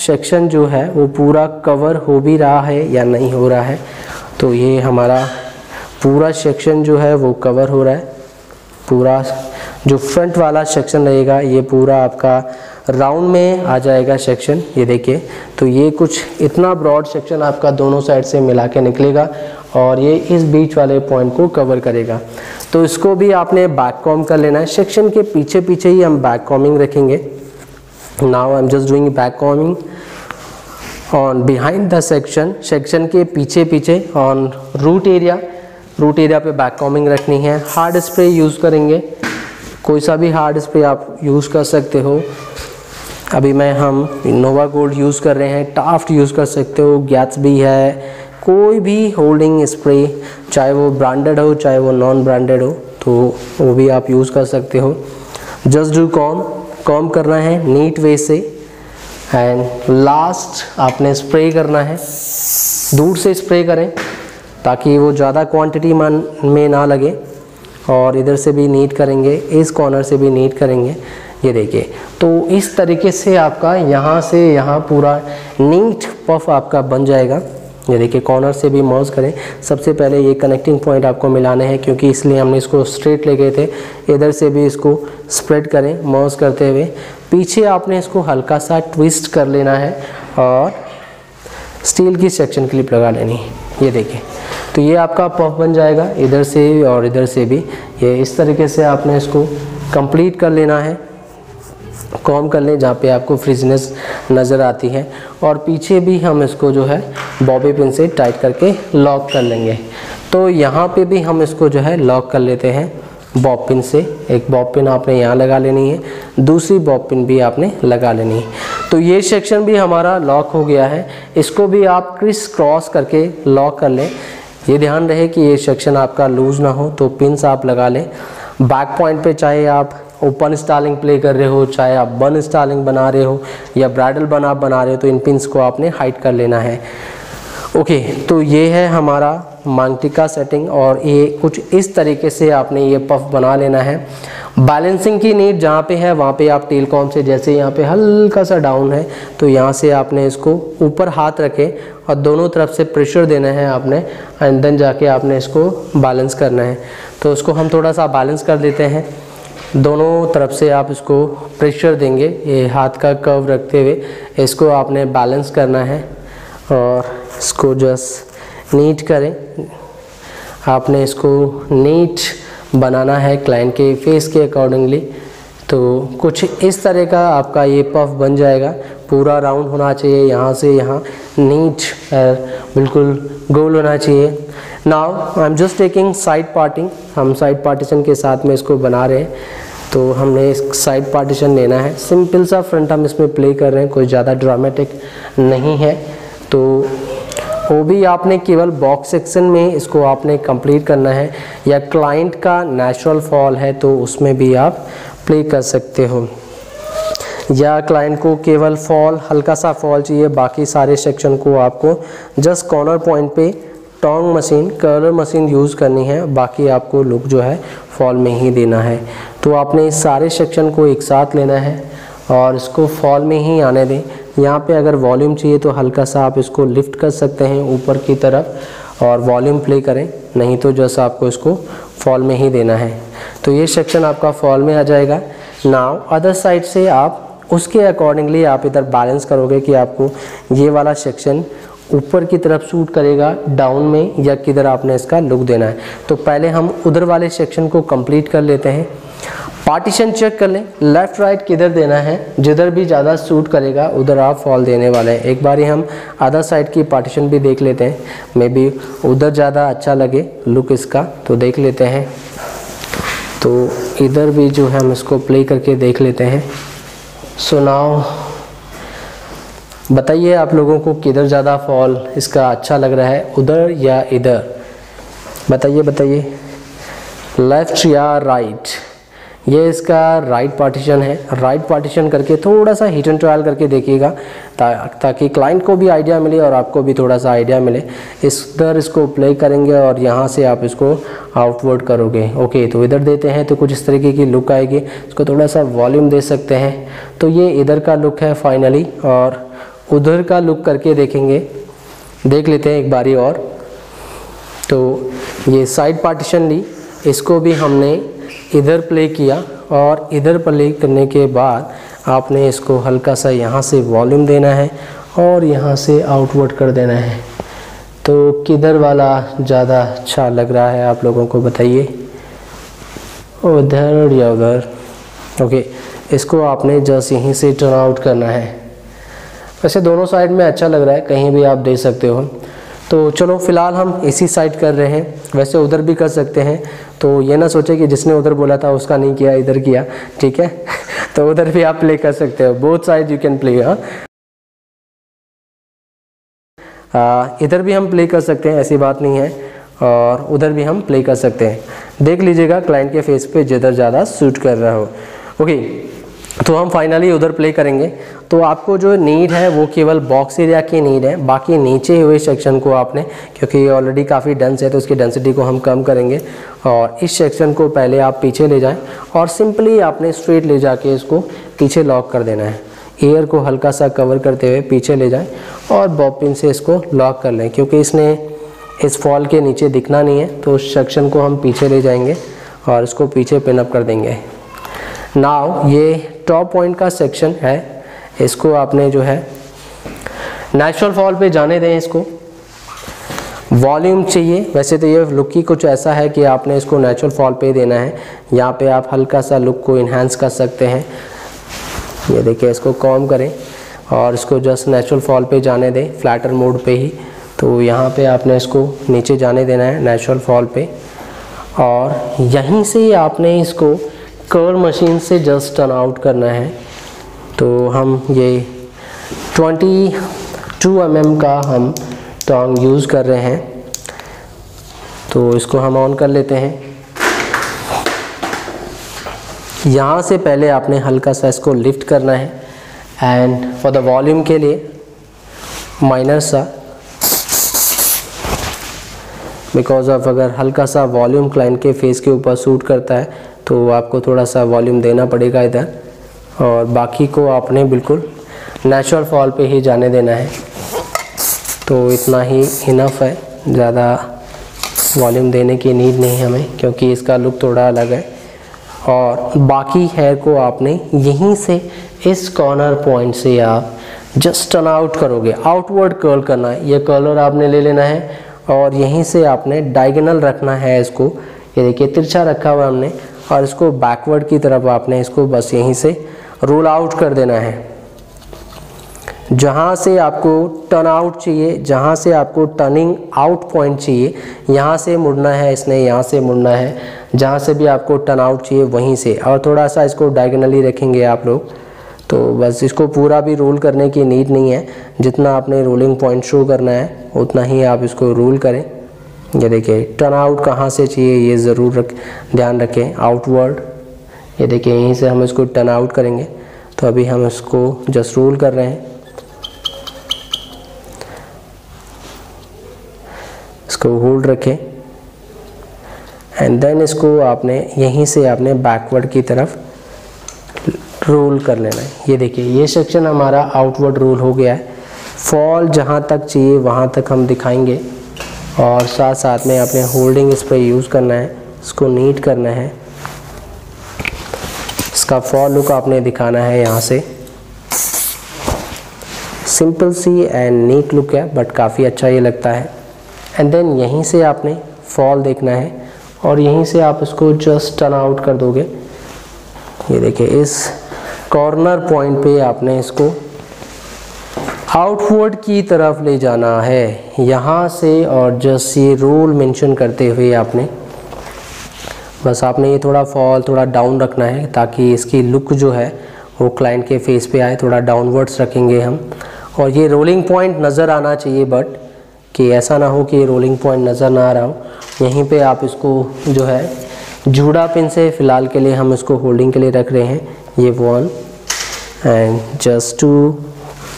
सेक्शन जो है वो पूरा कवर हो भी रहा है या नहीं हो रहा है। तो ये हमारा पूरा सेक्शन जो है वो कवर हो रहा है, पूरा जो फ्रंट वाला सेक्शन रहेगा ये पूरा आपका राउंड में आ जाएगा सेक्शन। ये देखिए, तो ये कुछ इतना ब्रॉड सेक्शन आपका दोनों साइड से मिला के निकलेगा और ये इस बीच वाले पॉइंट को कवर करेगा। तो इसको भी आपने बैक कॉम कर लेना है, सेक्शन के पीछे पीछे ही हम बैक कॉमिंग रखेंगे। Now I am just doing back combing on behind the section, section के पीछे पीछे ऑन रूट एरिया पे बैक कॉमिंग रखनी है। हार्ड स्प्रे यूज़ करेंगे, कोई सा भी हार्ड स्प्रे आप यूज़ कर सकते हो। अभी मैं हम नोवा गोल्ड यूज़ कर रहे हैं, टाफ्ट यूज़ कर सकते हो, गैट्स भी है, कोई भी होल्डिंग स्प्रे, चाहे वो ब्रांडेड हो चाहे वो नॉन ब्रांडेड हो, तो वो भी आप यूज़ कर सकते हो। जस्ट डू कॉम करना है नीट वे से एंड लास्ट आपने स्प्रे करना है। दूर से स्प्रे करें ताकि वो ज़्यादा क्वांटिटी में ना लगे, और इधर से भी नीट करेंगे, इस कॉर्नर से भी नीट करेंगे। ये देखिए, तो इस तरीके से आपका यहाँ से यहाँ पूरा नीट पफ आपका बन जाएगा। ये देखिए, कॉर्नर से भी मर्ज करें। सबसे पहले ये कनेक्टिंग पॉइंट आपको मिलाने हैं, क्योंकि इसलिए हमने इसको स्ट्रेट ले गए थे। इधर से भी इसको स्प्रेड करें मर्ज करते हुए, पीछे आपने इसको हल्का सा ट्विस्ट कर लेना है और स्टील की सेक्शन क्लिप लगा लेनी है। ये देखिए, तो ये आपका पफ बन जाएगा, इधर से और इधर से भी। ये इस तरीके से आपने इसको कंप्लीट कर लेना है। कॉम कर लें जहाँ पे आपको फ्रिजनेस नज़र आती है, और पीछे भी हम इसको जो है बॉबी पिन से टाइट करके लॉक कर लेंगे। तो यहाँ पे भी हम इसको जो है लॉक कर लेते हैं बॉब पिन से। एक बॉब पिन आपने यहाँ लगा लेनी है, दूसरी बॉब पिन भी आपने लगा लेनी है। तो ये सेक्शन भी हमारा लॉक हो गया है, इसको भी आप क्रिस क्रॉस करके लॉक कर लें। ये ध्यान रहे कि ये सेक्शन आपका लूज़ ना हो, तो पिन्स आप लगा लें। बैक पॉइंट पे चाहे आप ओपन स्टाइलिंग प्ले कर रहे हो, चाहे आप बन स्टाइलिंग बना रहे हो या ब्राइडल बन आप बना रहे हो, तो इन पिन्स को आपने हाइड कर लेना है। ओके, तो ये है हमारा मांगटिका सेटिंग, और ये कुछ इस तरीके से आपने ये पफ बना लेना है। बैलेंसिंग की नीड जहाँ पे है वहाँ पे आप टेल कॉम से, जैसे यहाँ पे हल्का सा डाउन है, तो यहाँ से आपने इसको ऊपर हाथ रखे और दोनों तरफ से प्रेशर देना है आपने, एंड देन जाके आपने इसको बैलेंस करना है। तो इसको हम थोड़ा सा बैलेंस कर देते हैं, दोनों तरफ से आप इसको प्रेशर देंगे, ये हाथ का कर्व रखते हुए इसको आपने बैलेंस करना है, और इसको जस्ट नीट करें। आपने इसको नीट बनाना है क्लाइंट के फेस के अकॉर्डिंगली। तो कुछ इस तरह का आपका ये पफ बन जाएगा, पूरा राउंड होना चाहिए, यहाँ से यहाँ नीट बिल्कुल गोल होना चाहिए। Now I am just taking side parting, हम साइड पार्टीशन के साथ में इसको बना रहे हैं, तो हमने इस साइड पार्टीशन लेना है। सिंपल सा फ्रंट हम इसमें प्ले कर रहे हैं, कोई ज़्यादा ड्रामेटिक नहीं है। तो वो भी आपने केवल बॉक्स सेक्शन में इसको आपने कंप्लीट करना है, या क्लाइंट का नेचुरल फॉल है तो उसमें भी आप प्ले कर सकते हो, या क्लाइंट को केवल फॉल हल्का सा फॉल चाहिए, बाकी सारे सेक्शन को आपको जस्ट कॉर्नर पॉइंट पे tong machine curler machine use करनी है, बाकी आपको लुक जो है फॉल में ही देना है। तो आपने इस सारे सेक्शन को एक साथ लेना है और इसको फॉल में ही आने दें। यहाँ पे अगर वॉल्यूम चाहिए तो हल्का सा आप इसको लिफ्ट कर सकते हैं ऊपर की तरफ और वॉल्यूम प्ले करें, नहीं तो जस्ट आपको इसको फॉल में ही देना है। तो ये सेक्शन आपका फॉल में आ जाएगा। नाउ अदर साइड से आप उसके अकॉर्डिंगली आप इधर बैलेंस करोगे कि आपको ये वाला सेक्शन ऊपर की तरफ शूट करेगा डाउन में या किधर आपने इसका लुक देना है। तो पहले हम उधर वाले सेक्शन को कंप्लीट कर लेते हैं। पार्टीशन चेक कर लें, लेफ़्ट राइट किधर देना है, जिधर भी ज़्यादा सूट करेगा उधर आप फॉल देने वाले हैं। एक बार ही हम आधा साइड की पार्टीशन भी देख लेते हैं, मे बी उधर ज़्यादा अच्छा लगे लुक इसका, तो देख लेते हैं। तो इधर भी जो है हम इसको प्ले करके देख लेते हैं। सो नाउ बताइए आप लोगों को किधर ज़्यादा फॉल इसका अच्छा लग रहा है, उधर या इधर, बताइए बताइए, लेफ़्ट या राइट। ये इसका राइट पार्टीशन है। राइट पार्टीशन करके थोड़ा सा हीट एंड ट्रायल करके देखिएगा ताकि क्लाइंट को भी आइडिया मिले और आपको भी थोड़ा सा आइडिया मिले। इस इधर इसको प्ले करेंगे और यहाँ से आप इसको आउटवर्ड करोगे। ओके, तो इधर देते हैं तो कुछ इस तरीके की लुक आएगी। इसको थोड़ा सा वॉल्यूम दे सकते हैं। तो ये इधर का लुक है फाइनली, और उधर का लुक करके देखेंगे, देख लेते हैं एक बारी और। तो ये साइड पार्टीशन ली, इसको भी हमने इधर प्ले किया और इधर प्ले करने के बाद आपने इसको हल्का सा यहाँ से वॉल्यूम देना है और यहाँ से आउटवर्ड कर देना है। तो किधर वाला ज़्यादा अच्छा लग रहा है आप लोगों को, बताइए, उधर या उधर। ओके, इसको आपने जस्ट यहीं से टर्न आउट करना है। वैसे दोनों साइड में अच्छा लग रहा है, कहीं भी आप दे सकते हो। तो चलो फिलहाल हम इसी साइड कर रहे हैं, वैसे उधर भी कर सकते हैं। तो ये ना सोचे कि जिसने उधर बोला था उसका नहीं किया, इधर किया, ठीक है। तो उधर भी आप प्ले कर सकते हो, both side you can play. इधर भी हम प्ले कर सकते हैं, ऐसी बात नहीं है, और उधर भी हम प्ले कर सकते हैं। देख लीजिएगा क्लाइंट के फेस पे जिधर ज़्यादा सूट कर रहा हो। ओके, तो हम फाइनली उधर प्ले करेंगे। तो आपको जो नीड है वो केवल बॉक्स एरिया की नीड है, बाकी नीचे हुए सेक्शन को आपने, क्योंकि ऑलरेडी काफ़ी डेंस है तो उसकी डेंसिटी को हम कम करेंगे, और इस सेक्शन को पहले आप पीछे ले जाएं और सिंपली आपने स्ट्रेट ले जाके इसको पीछे लॉक कर देना है। एयर को हल्का सा कवर करते हुए पीछे ले जाएँ और बॉब पिन से इसको लॉक कर लें, क्योंकि इसने इस फॉल के नीचे दिखना नहीं है। तो उस सेक्शन को हम पीछे ले जाएंगे और इसको पीछे पिनअप कर देंगे। नाउ ये टॉप पॉइंट का सेक्शन है, इसको आपने जो है नेचुरल फॉल पे जाने दें। इसको वॉल्यूम चाहिए, वैसे तो ये लुक ही कुछ ऐसा है कि आपने इसको नेचुरल फॉल पे देना है। यहाँ पे आप हल्का सा लुक को इन्हांस कर सकते हैं। ये देखिए, इसको कॉम करें और इसको जस्ट नेचुरल फॉल पे जाने दें, फ्लैटर मोड पे ही। तो यहाँ पे आपने इसको नीचे जाने देना है नेचुरल फॉल पे, और यहीं से आपने इसको कर्व मशीन से जस्ट टर्न आउट करना है। तो हम ये 22 mm का हम टॉन्ग यूज़ कर रहे हैं। तो इसको हम ऑन कर लेते हैं। यहाँ से पहले आपने हल्का सा इसको लिफ्ट करना है, एंड फॉर द वॉल्यूम के लिए माइनर सा, बिकॉज ऑफ अगर हल्का सा वॉल्यूम क्लाइंट के फेस के ऊपर सूट करता है तो आपको थोड़ा सा वॉल्यूम देना पड़ेगा इधर, और बाकी को आपने बिल्कुल नेचुरल फॉल पे ही जाने देना है। तो इतना ही इनफ है, ज़्यादा वॉल्यूम देने की नीड नहीं हमें, क्योंकि इसका लुक थोड़ा अलग है। और बाकी हेयर को आपने यहीं से इस कॉर्नर पॉइंट से आप जस्ट टर्न आउट करोगे, आउटवर्ड कर्ल करना है। ये कर्लर आपने ले लेना है और यहीं से आपने डायगोनल रखना है इसको। ये देखिए तिरछा रखा हुआ हमने, और इसको बैकवर्ड की तरफ आपने इसको बस यहीं से रोल आउट कर देना है। जहाँ से आपको टर्न आउट चाहिए, जहाँ से आपको टर्निंग आउट पॉइंट चाहिए, यहाँ से मुड़ना है इसने, यहाँ से मुड़ना है, जहाँ से भी आपको टर्न आउट चाहिए वहीं से। और थोड़ा सा इसको डायगोनली रखेंगे आप लोग। तो बस इसको पूरा भी रोल करने की नीड नहीं है, जितना आपने रोलिंग पॉइंट शो करना है उतना ही आप इसको रोल करें। ये देखिए टर्न आउट कहाँ से चाहिए ये ज़रूर ध्यान रखें, आउटवर्ड। ये देखिए यहीं से हम इसको टर्न आउट करेंगे। तो अभी हम इसको जस्ट रोल कर रहे हैं, इसको होल्ड रखें, एंड देन इसको आपने यहीं से आपने बैकवर्ड की तरफ रोल कर लेना है। ये देखिए ये सेक्शन हमारा आउटवर्ड रोल हो गया है। फॉल जहाँ तक चाहिए वहाँ तक हम दिखाएंगे, और साथ साथ में अपने होल्डिंग इस पर यूज़ करना है, इसको नीट करना है, इसका फॉल लुक आपने दिखाना है यहाँ से। सिंपल सी एंड नीट लुक है, बट काफ़ी अच्छा ये लगता है। एंड देन यहीं से आपने फॉल देखना है और यहीं से आप इसको जस्ट टर्न आउट कर दोगे। ये देखिए इस कॉर्नर पॉइंट पे आपने इसको आउटवर्ड की तरफ ले जाना है यहाँ से, और जस्ट ये रोल मेंशन करते हुए आपने बस आपने ये थोड़ा फॉल थोड़ा डाउन रखना है ताकि इसकी लुक जो है वो क्लाइंट के फेस पे आए। थोड़ा डाउनवर्ड्स रखेंगे हम और ये रोलिंग पॉइंट नज़र आना चाहिए, बट कि ऐसा ना हो कि ये रोलिंग पॉइंट नज़र ना आ रहा हो। यहीं पे आप इसको जो है जूड़ा पिन से फ़िलहाल के लिए हम इसको होल्डिंग के लिए रख रहे हैं, ये one and just two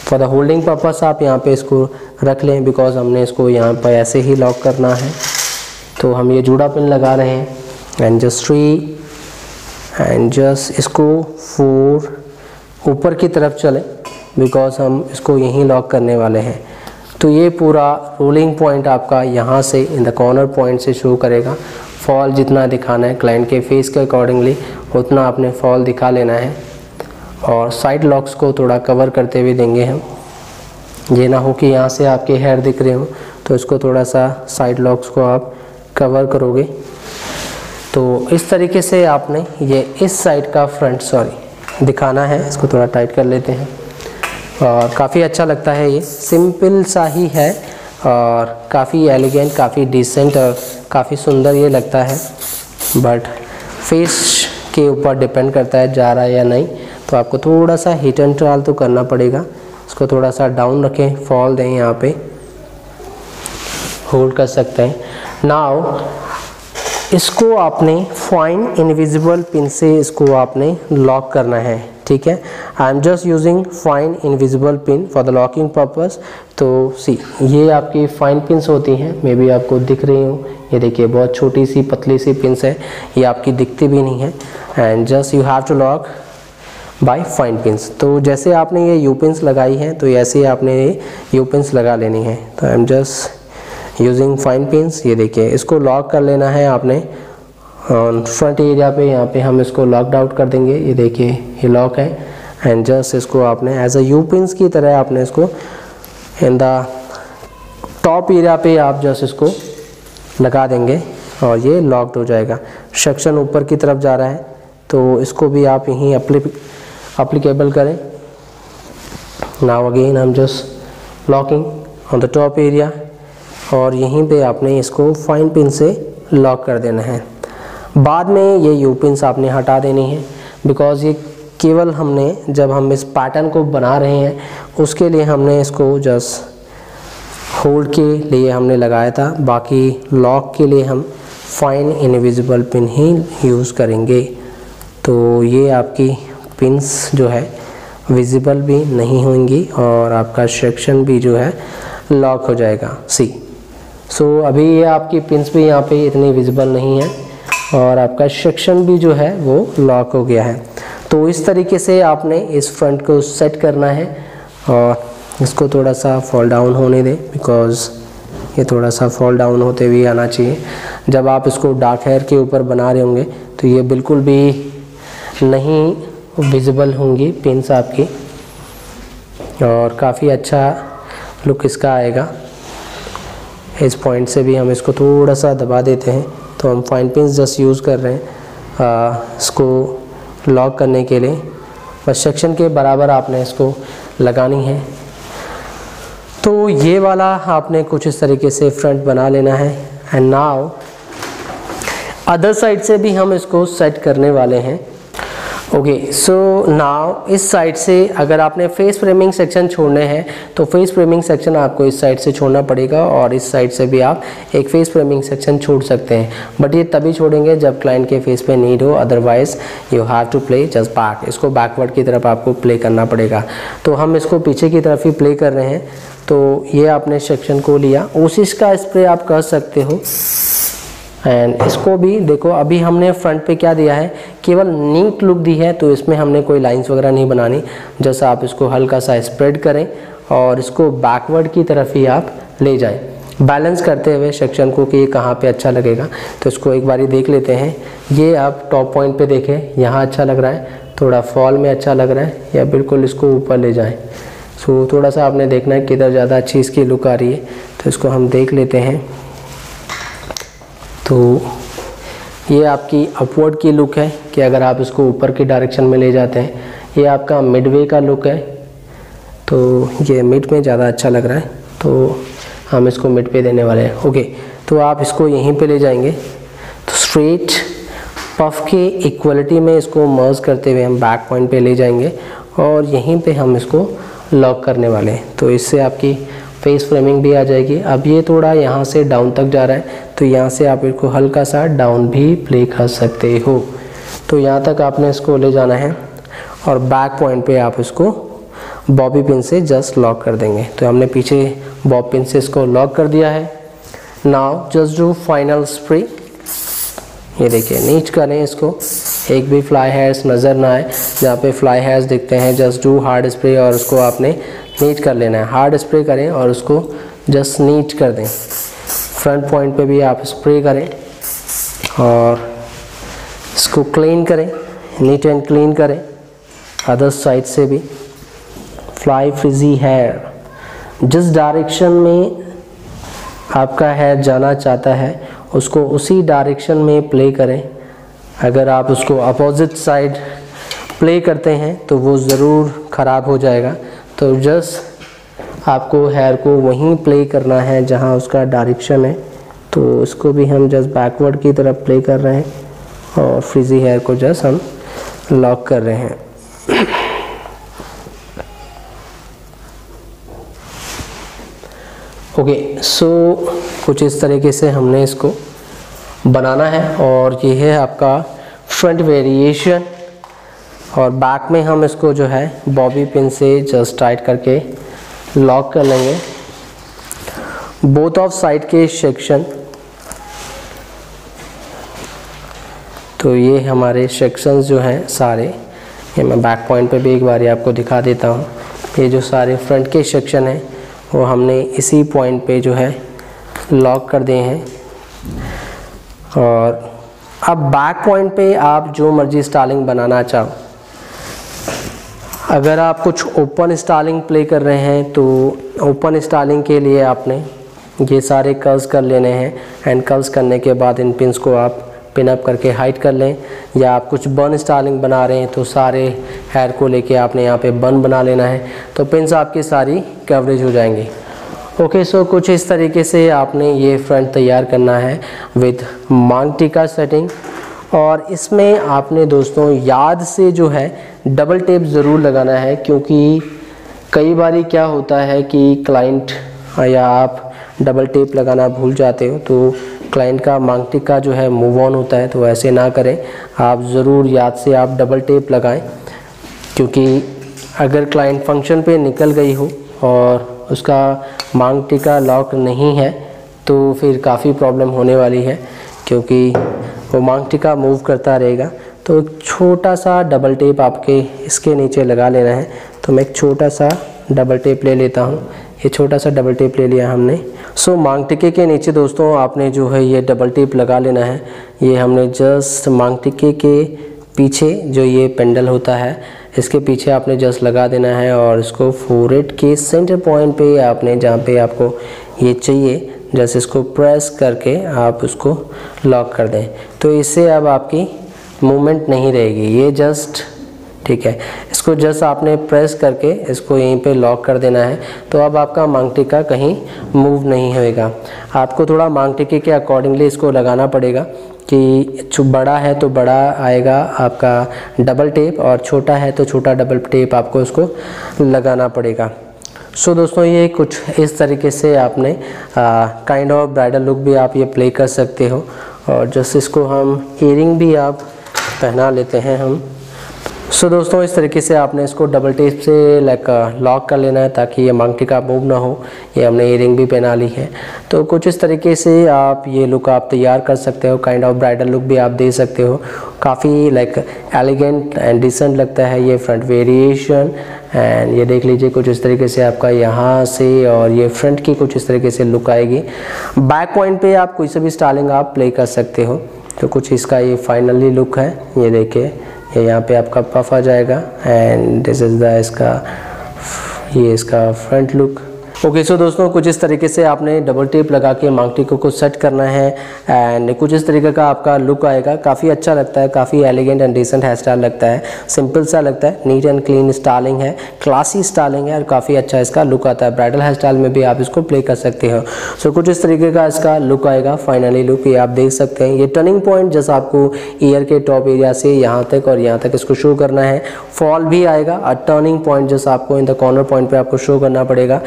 for the holding purpose आप यहाँ पे इसको रख लें, बिकॉज हमने इसको यहाँ पर ऐसे ही लॉक करना है। तो हम ये जूड़ा पिन लगा रहे हैं and just three and just इसको फोर ऊपर की तरफ चले, बिकॉज हम इसको यहीं लॉक करने वाले हैं। तो ये पूरा रोलिंग पॉइंट आपका यहाँ से इन द कॉर्नर पॉइंट से शो करेगा। फॉल जितना दिखाना है क्लाइंट के फेस के अकॉर्डिंगली उतना आपने फॉल दिखा लेना है, और साइड लॉक्स को थोड़ा कवर करते हुए देंगे हम। ये ना हो कि यहाँ से आपके हेयर दिख रहे हो, तो इसको थोड़ा सा साइड लॉक्स को आप कवर करोगे। तो इस तरीके से आपने ये इस साइड का फ्रंट सॉरी दिखाना है। इसको थोड़ा टाइट कर लेते हैं और काफ़ी अच्छा लगता है। ये सिंपल सा ही है और काफ़ी एलिगेंट, काफ़ी डिसेंट और काफ़ी सुंदर ये लगता है, बट फेस के ऊपर डिपेंड करता है जा रहा है या नहीं। तो आपको थोड़ा सा हिट एंड ट्रायल तो करना पड़ेगा। इसको थोड़ा सा डाउन रखें, फॉल दें, यहाँ पे होल्ड कर सकते हैं। नाउ इसको आपने फाइन इनविजिबल पिन से इसको आपने लॉक करना है, ठीक है। I am just using fine invisible pin for the locking purpose. तो सी ये आपकी फाइन पिन्स होती हैं, मे बी आपको दिख रही हूँ, ये देखिए बहुत छोटी सी पतली सी पिन्स है, ये आपकी दिखती भी नहीं है। And just you have to lock by fine pins. तो जैसे आपने ये यू पिन्स लगाई हैं तो ऐसे ही आपने ये यू पिन्स लगा लेनी है। तो I am just using fine pins. ये देखिए इसको लॉक कर लेना है आपने फ्रंट एरिया पे। यहाँ पे हम इसको लॉकड आउट कर देंगे, ये देखिए ये लॉक है। एंड जस्ट इसको आपने एज अ यू पिन्स की तरह आपने इसको इन द टॉप एरिया पे आप जस्ट इसको लगा देंगे और ये लॉक्ड हो जाएगा। सेक्शन ऊपर की तरफ जा रहा है तो इसको भी आप यहीं अप्लीकेबल करें। Now again I am just locking on the top area और यहीं पे आपने इसको फाइन पिन से लॉक कर देना है। बाद में ये यू पिन्स आपने हटा देनी है, बिकॉज़ ये केवल हमने जब हम इस पैटर्न को बना रहे हैं उसके लिए हमने इसको जस्ट होल्ड के लिए हमने लगाया था। बाकी लॉक के लिए हम फाइन इनविजिबल पिन ही यूज़ करेंगे। तो ये आपकी पिन्स जो है विजिबल भी नहीं होंगी और आपका सेक्शन भी जो है लॉक हो जाएगा। सी सो अभी ये आपकी पिन्स भी यहाँ पे इतनी विजिबल नहीं है और आपका सेक्शन भी जो है वो लॉक हो गया है। तो इस तरीके से आपने इस फ्रंट को सेट करना है और इसको थोड़ा सा फॉल डाउन होने दें, बिकॉज़ ये थोड़ा सा फॉल डाउन होते हुए आना चाहिए। जब आप इसको डार्क हेयर के ऊपर बना रहे होंगे तो ये बिल्कुल भी नहीं विजिबल होंगी पिन्स आपकी और काफ़ी अच्छा लुक इसका आएगा। इस पॉइंट से भी हम इसको थोड़ा सा दबा देते हैं। तो हम फाइन पिन्स जस्ट यूज़ कर रहे हैं इसको लॉक करने के लिए। बस सेक्शन के बराबर आपने इसको लगानी है। तो ये वाला आपने कुछ इस तरीके से फ्रंट बना लेना है। एंड नाउ अदर साइड से भी हम इसको सेट करने वाले हैं। ओके सो नाउ इस साइड से अगर आपने फेस फ्रेमिंग सेक्शन छोड़ने हैं तो फेस फ्रेमिंग सेक्शन आपको इस साइड से छोड़ना पड़ेगा और इस साइड से भी आप एक फेस फ्रेमिंग सेक्शन छोड़ सकते हैं, बट ये तभी छोड़ेंगे जब क्लाइंट के फेस पे नीड हो। Otherwise you have to play just back. इसको बैकवर्ड की तरफ आपको प्ले करना पड़ेगा। तो हम इसको पीछे की तरफ ही प्ले कर रहे हैं। तो ये आपने सेक्शन को लिया, ओसिस का स्प्रे आप कर सकते हो। एंड इसको भी देखो अभी हमने फ्रंट पे क्या दिया है, केवल नीट लुक दी है। तो इसमें हमने कोई लाइंस वगैरह नहीं बनानी। जैसा आप इसको हल्का सा स्प्रेड करें और इसको बैकवर्ड की तरफ ही आप ले जाएं, बैलेंस करते हुए सेक्शन को कि ये कहाँ पे अच्छा लगेगा। तो इसको एक बारी देख लेते हैं। ये आप टॉप पॉइंट पे देखें, यहाँ अच्छा लग रहा है, थोड़ा फॉल में अच्छा लग रहा है, या बिल्कुल इसको ऊपर ले जाएँ। सो थोड़ा सा आपने देखना है किधर ज़्यादा अच्छी इसकी लुक आ रही है, तो इसको हम देख लेते हैं। तो ये आपकी अपवर्ड की लुक है कि अगर आप इसको ऊपर की डायरेक्शन में ले जाते हैं। ये आपका मिडवे का लुक है, तो ये मिड में ज़्यादा अच्छा लग रहा है, तो हम इसको मिड पे देने वाले हैं। ओके, तो आप इसको यहीं पे ले जाएंगे, तो स्ट्रेट पफ के इक्वलिटी में इसको मर्ज करते हुए हम बैक पॉइंट पे ले जाएंगे और यहीं पे हम इसको लॉक करने वाले हैं। तो इससे आपकी फेस फ्रेमिंग भी आ जाएगी। अब ये थोड़ा यहाँ से डाउन तक जा रहा है, तो यहाँ से आप इसको हल्का सा डाउन भी प्ले कर सकते हो। तो यहाँ तक आपने इसको ले जाना है और बैक पॉइंट पे आप इसको बॉबी पिन से जस्ट लॉक कर देंगे। तो हमने पीछे बॉबी पिन से इसको लॉक कर दिया है। Now just do final spray. ये देखिए, नीच करें इसको, एक भी फ्लाई हेयर्स नज़र ना आए। जहाँ पे फ्लाई हेयर्स दिखते हैं जस्ट डू हार्ड स्प्रे और उसको आपने नीच कर लेना है। हार्ड स्प्रे करें और उसको जस्ट नीच कर दें। फ्रंट पॉइंट पे भी आप स्प्रे करें और इसको क्लीन करें, नीट एंड क्लीन करें। अदर साइड से भी फ्लाई फ्रिजी हेयर, जिस डायरेक्शन में आपका हेयर जाना चाहता है उसको उसी डायरेक्शन में प्ले करें। अगर आप उसको अपोजिट साइड प्ले करते हैं तो वो ज़रूर ख़राब हो जाएगा। तो जस्ट आपको हेयर को वहीं प्ले करना है जहां उसका डायरेक्शन है। तो इसको भी हम जस्ट बैकवर्ड की तरफ प्ले कर रहे हैं और फ्रिजी हेयर को जस्ट हम लॉक कर रहे हैं। ओके, सो कुछ इस तरीके से हमने इसको बनाना है और ये है आपका फ्रंट वेरिएशन। और बैक में हम इसको जो है बॉबी पिन से जस्ट टाइट करके लॉक कर लेंगे। बोथ ऑफ साइड के सेक्शन, तो ये हमारे सेक्शंस जो हैं सारे, ये मैं बैक पॉइंट पे भी एक बार आपको दिखा देता हूँ। ये जो सारे फ्रंट के सेक्शन हैं वो हमने इसी पॉइंट पे जो है लॉक कर दिए हैं। और अब बैक पॉइंट पे आप जो मर्जी स्टाइलिंग बनाना चाहो, अगर आप कुछ ओपन स्टाइलिंग प्ले कर रहे हैं तो ओपन स्टाइलिंग के लिए आपने ये सारे कर्ल्स कर लेने हैं एंड कर्ल्स करने के बाद इन पिन्स को आप पिनअप करके हाइड कर लें। या आप कुछ बन स्टाइलिंग बना रहे हैं तो सारे हेयर को लेके आपने यहाँ पे बन बना लेना है, तो पिन्स आपकी सारी कवरेज हो जाएंगी। ओके, सो कुछ इस तरीके से आपने ये फ्रंट तैयार करना है विद मांग टीका सेटिंग। और इसमें आपने दोस्तों याद से जो है डबल टेप ज़रूर लगाना है, क्योंकि कई बारी क्या होता है कि क्लाइंट या आप डबल टेप लगाना भूल जाते हो तो क्लाइंट का मांग टीका जो है मूव ऑन होता है। तो ऐसे ना करें, आप ज़रूर याद से आप डबल टेप लगाएं, क्योंकि अगर क्लाइंट फंक्शन पे निकल गई हो और उसका मांग टीका लॉक नहीं है तो फिर काफ़ी प्रॉब्लम होने वाली है, क्योंकि वो मांग टीका मूव करता रहेगा। तो एक छोटा सा डबल टेप आपके इसके नीचे लगा लेना है। तो मैं एक छोटा सा डबल टेप ले लेता हूँ। ये छोटा सा डबल टेप ले लिया हमने। सो मांग टिके के नीचे दोस्तों आपने जो है ये डबल टेप लगा लेना है। ये हमने जस्ट मांग टिके के पीछे जो ये पेंडल होता है इसके पीछे आपने जस्ट लगा देना है और इसको फोरहेड के सेंटर पॉइंट पे आपने जहाँ पे आपको ये चाहिए जस्ट इसको प्रेस करके आप उसको लॉक कर दें। तो इससे अब आपकी मूवमेंट नहीं रहेगी, ये जस्ट ठीक है। इसको जस्ट आपने प्रेस करके इसको यहीं पे लॉक कर देना है। तो अब आपका मांग टिका कहीं मूव नहीं होएगा। आपको थोड़ा मांग टिके के अकॉर्डिंगली इसको लगाना पड़ेगा कि बड़ा है तो बड़ा आएगा आपका डबल टेप और छोटा है तो छोटा डबल टेप आपको इसको लगाना पड़ेगा। सो दोस्तों ये कुछ इस तरीके से आपने काइंड ऑफ ब्राइडल लुक भी आप ये प्ले कर सकते हो। और जस्ट इसको हम ईयरिंग भी आप पहना लेते हैं हम। सो दोस्तों इस तरीके से आपने इसको डबल टेप से लाइक लॉक कर लेना है ताकि ये मांग टिका मूव ना हो। ये हमने ईयरिंग भी पहना ली है। तो कुछ इस तरीके से आप ये लुक आप तैयार कर सकते हो, काइंड ऑफ ब्राइडल लुक भी आप दे सकते हो। काफ़ी लाइक एलिगेंट एंड डिसेंट लगता है ये फ्रंट वेरिएशन। एंड ये देख लीजिए कुछ इस तरीके से आपका यहाँ से और ये फ्रंट की कुछ इस तरीके से लुक आएगी। बैक पॉइंट पर आप कोई से भी स्टाइलिंग आप प्ले कर सकते हो। तो कुछ इसका ये फाइनली लुक है। ये देखिए, ये यहाँ पे आपका पफ आ जाएगा एंड दिस इज़ द इसका ये इसका फ्रंट लुक। ओके सो दोस्तों कुछ इस तरीके से आपने डबल टेप लगा के मांग टिकों को सेट करना है एंड कुछ इस तरीके का आपका लुक आएगा। काफ़ी अच्छा लगता है, काफ़ी elegant and decent hair style लगता है, सिंपल सा लगता है, नीट एंड क्लीन स्टाइलिंग है, क्लासी स्टाइलिंग है और काफ़ी अच्छा इसका लुक आता है। ब्राइडल हेयर स्टाइल में भी आप इसको प्ले कर सकते हो। सो कुछ इस तरीके का इसका लुक आएगा, फाइनली लुक ये आप देख सकते हैं। ये टर्निंग पॉइंट जैसा आपको ईयर के टॉप एरिया से यहाँ तक और यहाँ तक इसको शो करना है। फॉल भी आएगा और टर्निंग पॉइंट जैसा आपको इन द कॉर्नर पॉइंट पर आपको शो करना पड़ेगा।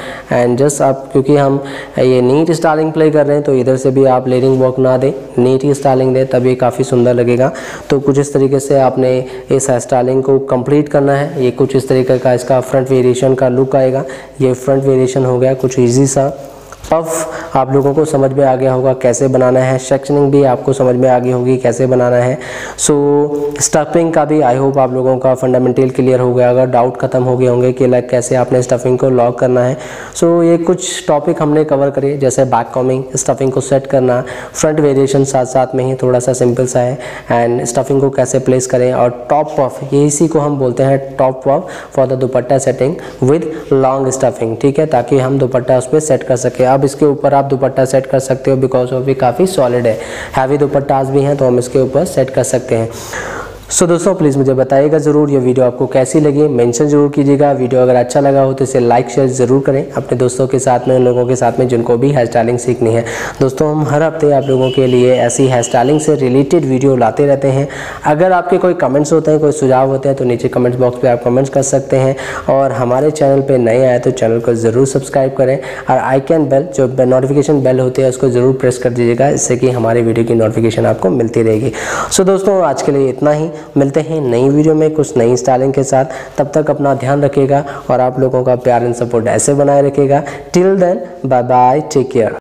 एंड जस्ट आप क्योंकि हम ये नीट स्टाइलिंग प्ले कर रहे हैं तो इधर से भी आप लेयरिंग वर्क ना दें, नीट ही स्टाइलिंग दें, तब ये काफ़ी सुंदर लगेगा। तो कुछ इस तरीके से आपने इस स्टाइलिंग को कंप्लीट करना है। ये कुछ इस तरीके का इसका फ्रंट वेरिएशन का लुक आएगा। ये फ्रंट वेरिएशन हो गया कुछ ईजी सा। पफ आप लोगों को समझ में आ गया होगा कैसे बनाना है, सेक्शनिंग भी आपको समझ में आ गई होगी कैसे बनाना है। सो स्टफिंग का भी आई होप आप लोगों का फंडामेंटल क्लियर हो गया होगा, डाउट खत्म हो गए होंगे कि लाइक कैसे आपने स्टफिंग को लॉक करना है। सो ये कुछ टॉपिक हमने कवर करे, जैसे बैक कॉमिंग, स्टफिंग को सेट करना, फ्रंट वेरिएशन साथ साथ में ही थोड़ा सा सिंपल सा है, एंड स्टफिंग को कैसे प्लेस करें, और टॉप पफ, ये इसी को हम बोलते हैं top puff for the dupatta setting with long stuffing, ठीक है, ताकि हम दुपट्टा उस पर सेट कर सकें। अब इसके ऊपर आप दुपट्टा सेट कर सकते हो बिकॉज वो भी काफ़ी सॉलिड है, हैवी दुपट्टास भी हैं तो हम इसके ऊपर सेट कर सकते हैं। सो दोस्तों प्लीज़ मुझे बताइएगा ज़रूर ये वीडियो आपको कैसी लगी, मेंशन जरूर कीजिएगा। वीडियो अगर अच्छा लगा हो तो इसे लाइक शेयर ज़रूर करें अपने दोस्तों के साथ में, उन लोगों के साथ में जिनको भी हेयर स्टाइलिंग सीखनी है। दोस्तों हम हर हफ्ते आप लोगों के लिए ऐसी हेयर स्टाइलिंग से रिलेटेड वीडियो लाते रहते हैं। अगर आपके कोई कमेंट्स होते हैं, कोई सुझाव होते हैं तो नीचे कमेंट्स बॉक्स पर आप कमेंट्स कर सकते हैं। और हमारे चैनल पर नए आए तो चैनल को ज़रूर सब्सक्राइब करें और आइकन बेल जो नोटिफिकेशन बेल होती है उसको ज़रूर प्रेस कर दीजिएगा, इससे कि हमारे वीडियो की नोटिफिकेशन आपको मिलती रहेगी। सो दोस्तों आज के लिए इतना ही, मिलते हैं नई वीडियो में कुछ नई स्टाइलिंग के साथ। तब तक अपना ध्यान रखिएगा और आप लोगों का प्यार एंड सपोर्ट ऐसे बनाए रखिएगा। Till then bye bye, take care.